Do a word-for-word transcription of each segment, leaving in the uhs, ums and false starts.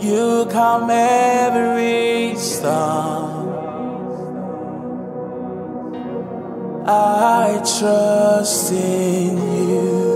You calm every storm. I trust in you.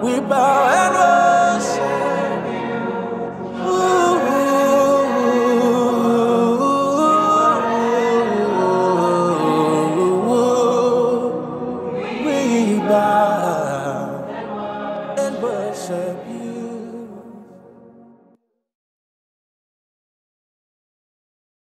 We bow and worship. Worship you.